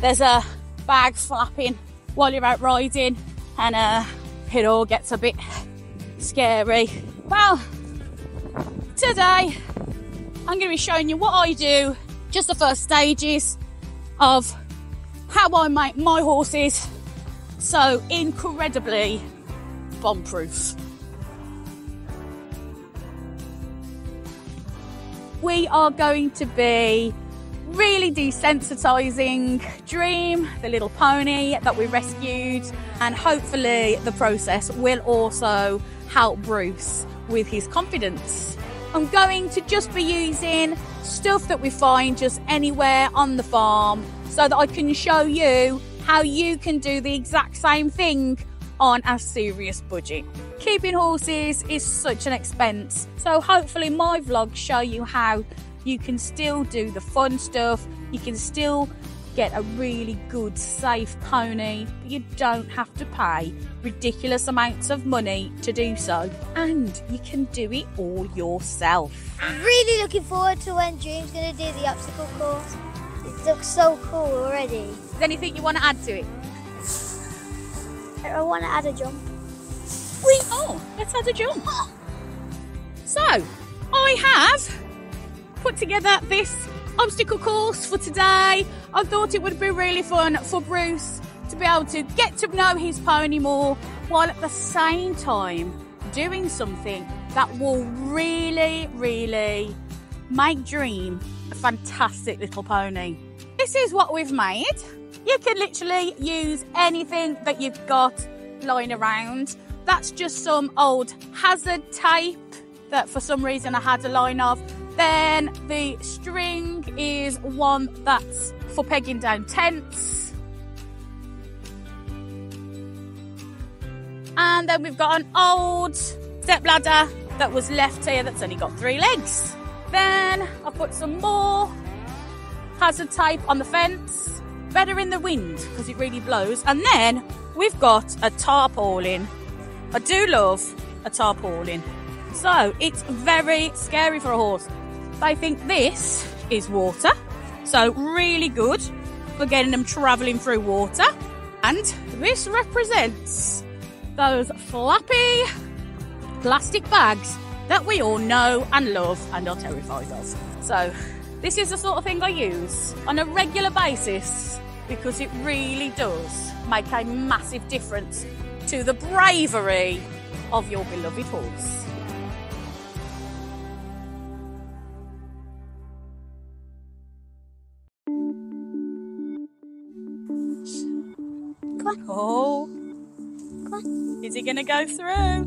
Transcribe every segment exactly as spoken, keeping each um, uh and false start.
there's a bag flapping while you're out riding, and uh, it all gets a bit scary. Well, today I'm going to be showing you what I do, just the first stages of how I make my horses so incredibly bomb-proof. We are going to be really desensitizing Dream, the little pony that we rescued, and hopefully the process will also help Bruce with his confidence. I'm going to just be using stuff that we find just anywhere on the farm so that I can show you how you can do the exact same thing on a serious budget. Keeping horses is such an expense, so hopefully my vlogs show you how you can still do the fun stuff, you can still get a really good safe pony, but you don't have to pay ridiculous amounts of money to do so, and you can do it all yourself. I'm really looking forward to when Dream's going to do the obstacle course. It looks so cool already. Is there anything you want to add to it? I want to add a jump. We oh, let's add a jump. So, I have put together this obstacle course for today. I thought it would be really fun for Bruce to be able to get to know his pony more, while at the same time doing something that will really, really make Dream a fantastic little pony. This is what we've made. You can literally use anything that you've got lying around. That's just some old hazard tape that for some reason I had a line of. Then the string is one that's for pegging down tents. And then we've got an old step ladder that was left here that's only got three legs. Then I put some more hazard tape on the fence. Better in the wind because it really blows. And then we've got a tarpaulin. I do love a tarpaulin. So it's very scary for a horse. I think this is water. So really good for getting them travelling through water. And this represents those flappy plastic bags that we all know and love and are terrified of. So this is the sort of thing I use on a regular basis because it really does make a massive difference to the bravery of your beloved horse. Come on. Oh. Come on. Is he going to go through?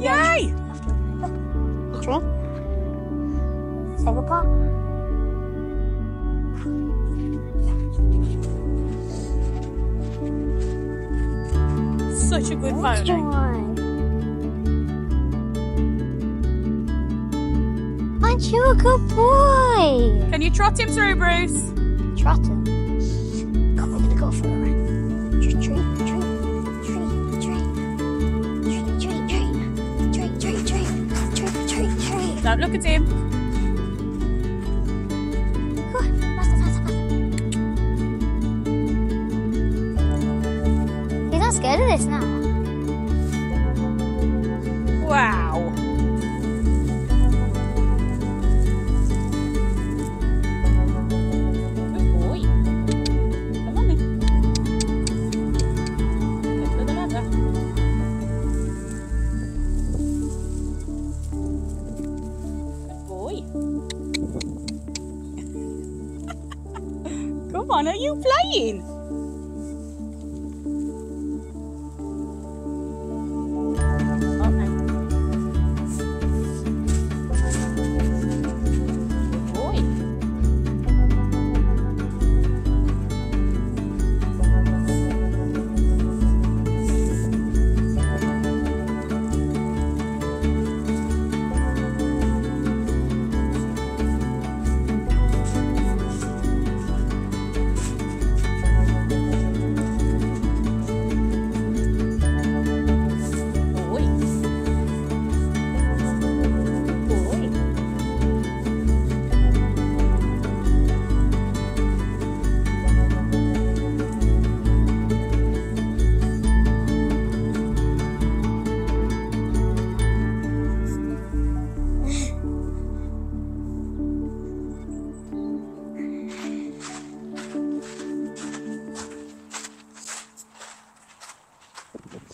Yeah. Yay! What's wrong? Take apart. Such a good pony. Aren't you a good boy? Can you trot him through, Bruce? Trot him? Come on, we're gonna go for a ride. Treat, treat, treat, treat, treat, treat, treat, treat, treat, treat, treat, treat. Don't look at him. Scared of this now. Wow. Good boy. Come on then. Go for the ladder. Good boy. Come on, are you playing?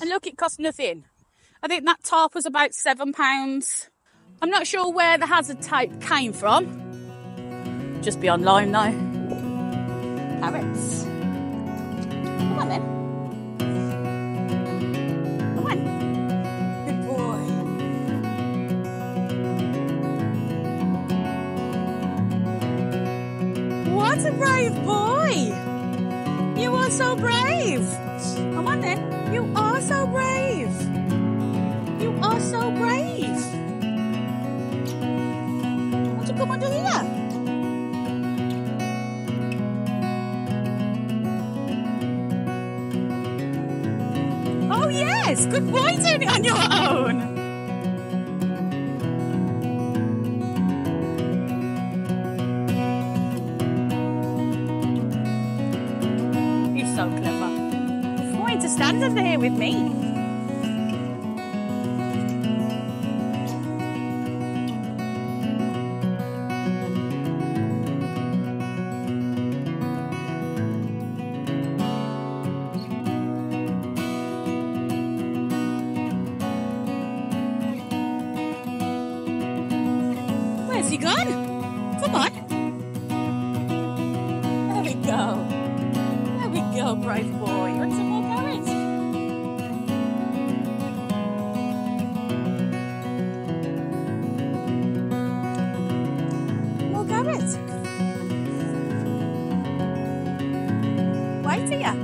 And look, it cost nothing. I think that tarp was about seven pounds. I'm not sure where the hazard type came from. Just be online though. Parrots. Come on then. What a brave boy! You are so brave! Come on then, you are so brave! You are so brave! Want to come under here? Oh yes! Good boy doing it on your own! So clever. He's going to stand over here with me. Where's he gone? Come on. There we go. Go, brave boy. Want some more carrots? More carrots. Wait here.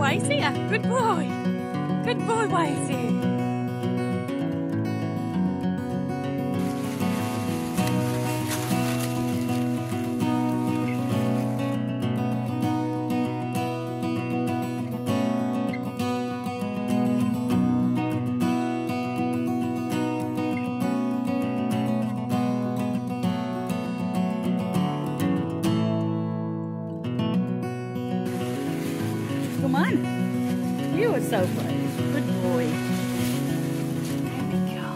Wait here. Good boy. Good boy, wait here. Come on, you are so brave, good boy. There we go.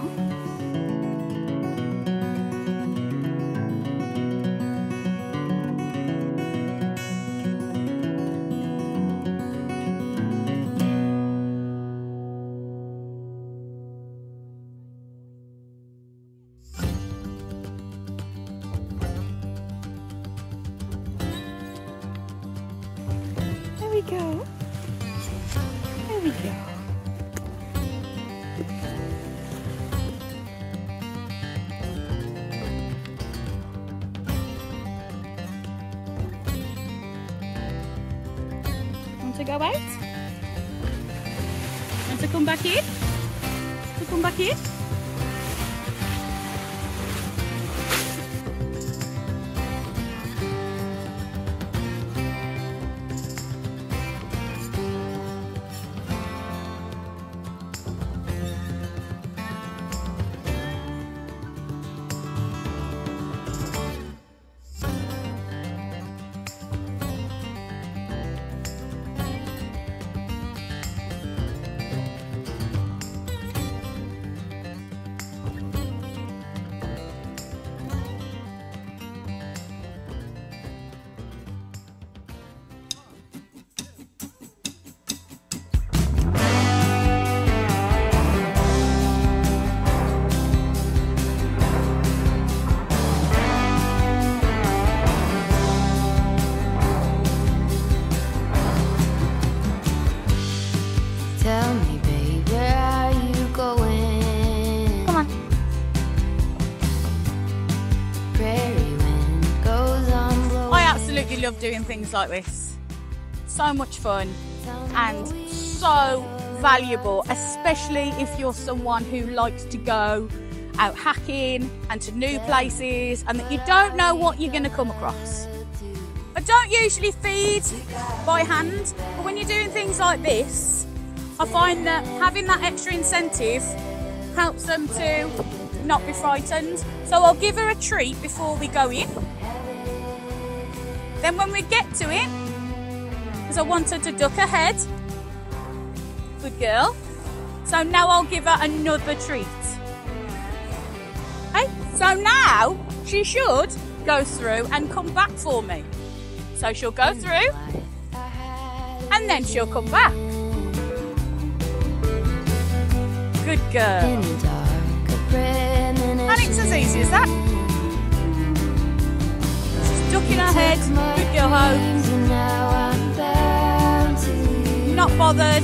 There we go. There we go. Want to go out? Want to come back in? To come back in? Tell me, babe, where are you going? Come on. Prairie wind goes on blowing. I absolutely love doing things like this. So much fun and so valuable, especially if you're someone who likes to go out hacking and to new places and that you don't know what you're going to come across. I don't usually feed by hand, but when you're doing things like this, I find that having that extra incentive helps them to not be frightened. So I'll give her a treat before we go in. Then when we get to it, because I want her to duck her head. Good girl. So now I'll give her another treat. Okay, so now she should go through and come back for me. So she'll go through and then she'll come back. Good girl. In the dark, and it's as easy as that. She's ducking her head. Good girl, Hope. Not bothered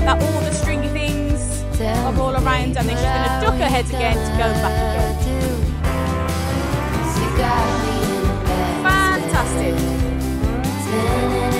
that all the stringy things are all around, and then she's going to duck her head again to go back again. Fantastic.